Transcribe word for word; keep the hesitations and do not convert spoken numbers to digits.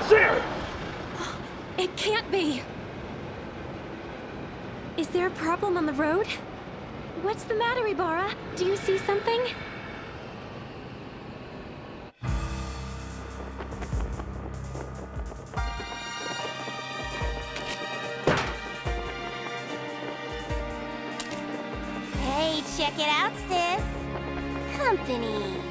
What's there? It can't be. Is there a problem on the road? What's the matter, Ibara? Do you see something? Hey, check it out, sis. Company.